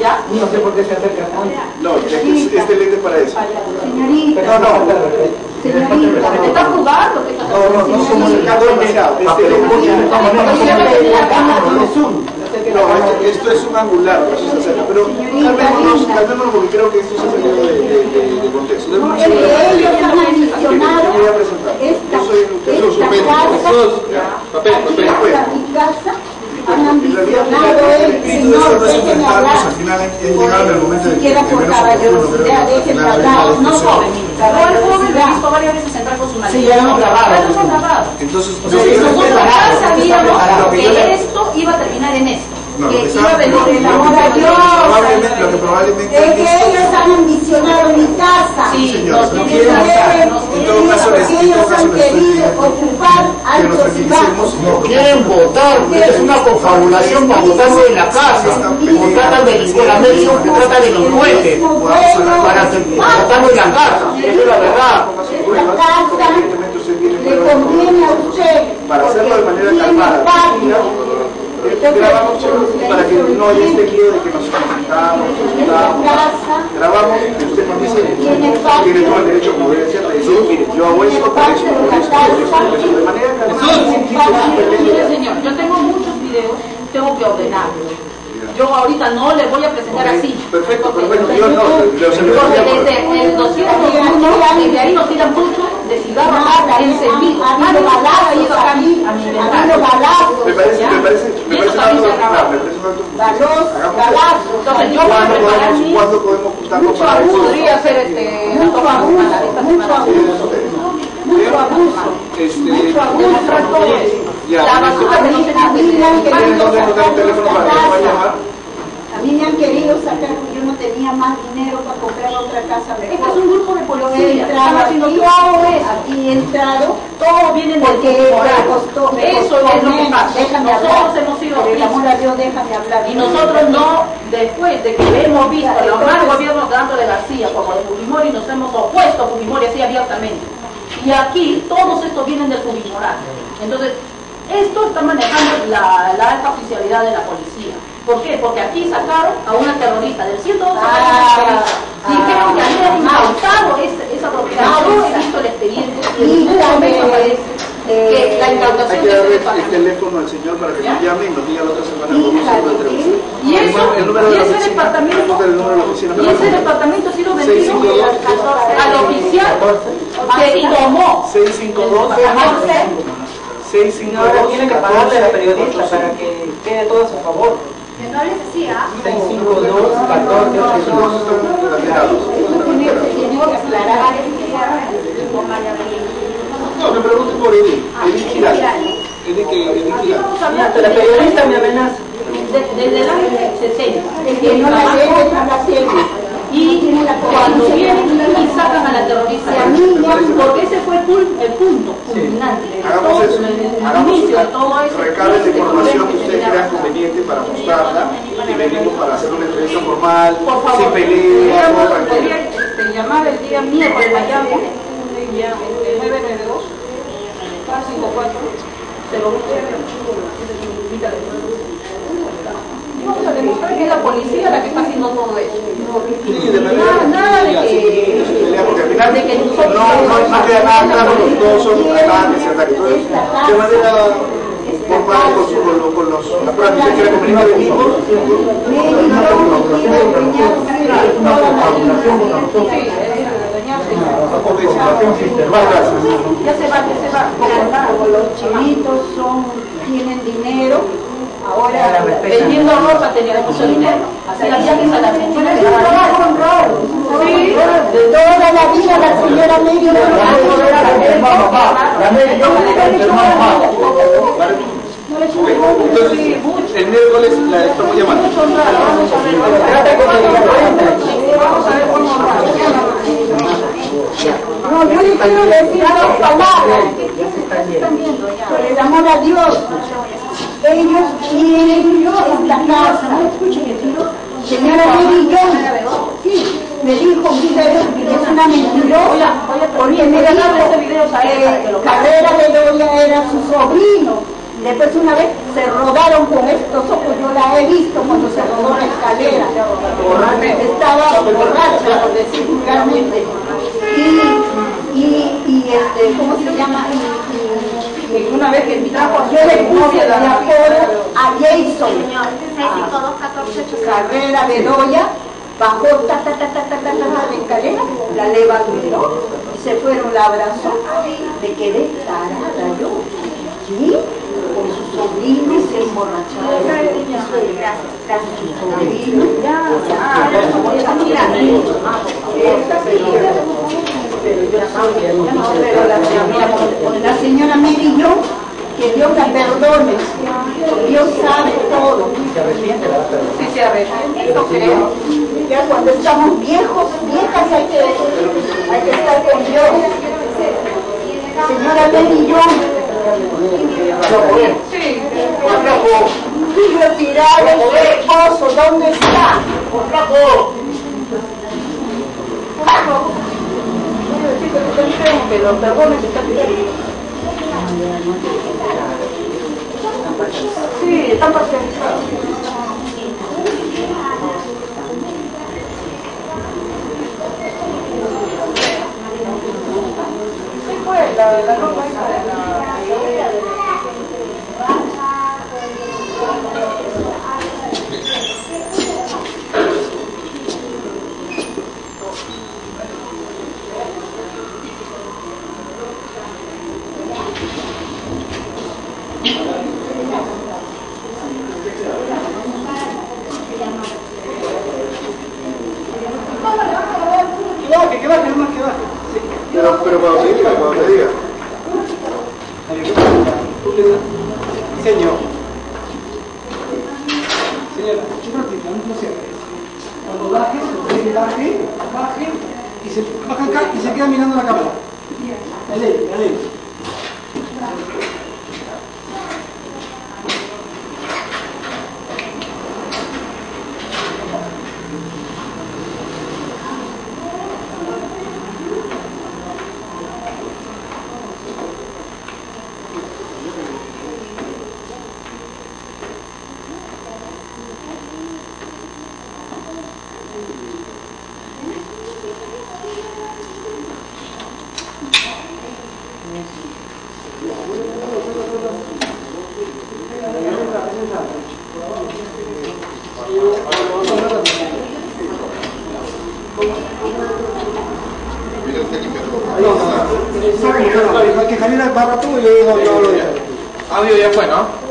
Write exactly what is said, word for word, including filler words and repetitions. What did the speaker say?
¿Ya? No sé por qué se acerca tanto. No, este lente para eso. Señorita. No, no. Señorita, ¿te estás jugando? No, no, no somos demasiado. Este lente. No, esto es un angular, por eso se acerca. Pero calmémonos porque creo que esto se acerca de contexto. Yo voy a presentar. Yo soy Lucas. Papel, papel, papel. Han ambicionado el señor, déjenme hablar, ni siquiera por caballerosidad, déjenme hablar, no joven, no joven lo visto varias veces entrar con su marido. Sí, ya lo hemos grabado. Entonces, nosotros acá sabíamos que esto iba a terminar en esto, que iba a venir el amor a Dios, es que ellos han ambicionado mi casa, que ellos han querido ocupar altos y bajos. No quieren votar, es una confabulación para votarse en la casa. Contratan de la medio, contratan de los jueces para votarnos en la casa. Eso es la verdad. La casa le conviene a usted porque tiene patio. Grabamos para que no haya este lío de que nos comentamos, nos grabamos, y usted nos dice que tiene todo el derecho como debe ser de decir, mire, yo hago esto, por esto, por esto, por esto, de manera que... Mire, señor, yo tengo muchos videos, tengo que ordenarlos. Yo ahorita no les voy a presentar okay, así. Perfecto, perfecto. Yo no, porque desde el doscientos uno, desde ahí nos tiran mucho de cigarros hasta el servicio. A mí los balazos, a mí los balazos. Me parece, me parece, me parece tanto. Balazos, balazos. Entonces yo voy a preparar mi... ¿Cuándo podemos juntarnos para eso? Podría ser este... Mucho abuso, mucho abuso. Mucho abuso. Mucho abuso. La basura que no se saca. A mí me han querido sacar, yo no tenía más dinero para comprar otra casa mejor. Este es un grupo de policías. Aquí he entrado, todos vienen de costó. Eso es lo que pasa. Nosotros hemos sido pisos. Déjame hablar. Y nosotros no, después de que hemos visto los malos gobiernos tanto de García como de Fujimori, nos hemos opuesto a Fujimori así abiertamente. Y aquí todos estos vienen del Fujimorato. Entonces, esto está manejando la, la alta oficialidad de la policía. ¿Por qué? Porque aquí sacaron a una terrorista del ciento doce. Ah, ah, dijeron que habían incautado esa, esa propiedad. Yo he visto el expediente y muchas veces aparece que la incautación... Hay que darle el teléfono al señor para que nos llame y nos diga la otra semana cómo se va a entrevistar. Y ese departamento y ese departamento ha sido vendido al oficial que tomó seiscientos cincuenta y dos. No, ahora tiene que pagarle a la periodista para que quede todo a su favor. Que no les decía. No, me pregunto por Edith. Edith Giraldo. Edith Giraldo. La periodista me amenaza. Desde el año sesenta. Y cuando vienen y sacan a la terrorista, porque ese fue el punto culminante de todo el inicio de todo eso. Recabe la información que ustedes crean conveniente para mostrarla y venimos para hacer una entrevista formal, sin peleas, todo tranquilo. Podrían llamar el día miércoles allá, el día nueve nueve dos cuatro cinco cuatro, se lo busque en el chico, se invita a vamos a demostrar que es la policía la que está haciendo todo esto. Sí, de nada, nada de que... Porque al final no queda nada claro, los dos son ataques, ataques. De manera formal con la práctica que era comunicar de mismo. Ya se va, ya se va. Los chivitos son, tienen dinero. Ahora, vendiendo ropa tenía mucho dinero. Así las viajes a la Argentina. Pero es un trabajo honrado. Sí. De toda la vida la señora medio de la entonces, el miércoles la estamos llamando. Vamos a ver cómo no, yo les quiero decir dos palabras. Por el amor a Dios. Ellos quieren esta casa. Señora Mary Jones me dijo mil veces que es una mentirosa, porque me dijo que Carrera Bedoya era su sobrino. Después una vez se rodaron con estos ojos, yo la he visto cuando se rodó yo le puse de aforo a Jason. Carrera Bedoya, bajó ta ta ta ta ta ta ta la escalera, la levantó y se fueron, la abrazó. Me quedé tarada yo. ¿Sí? Con su sobrino se emborracharon. La señora me dijo que Dios la perdone, Dios sabe todo. Si se arrepiente, eso creo. Ya cuando estamos viejos, viejas, hay que, hay que estar con Dios. Señora me dijo, sí, y retirado el esposo, ¿dónde está? Por favor. Pero perdóname, está bien. Sí, está parcializado. Sí, pues, la, la ropa esa de la... Javier barra tú y yo digo yo lo digo. Audio ya fue, ¿no?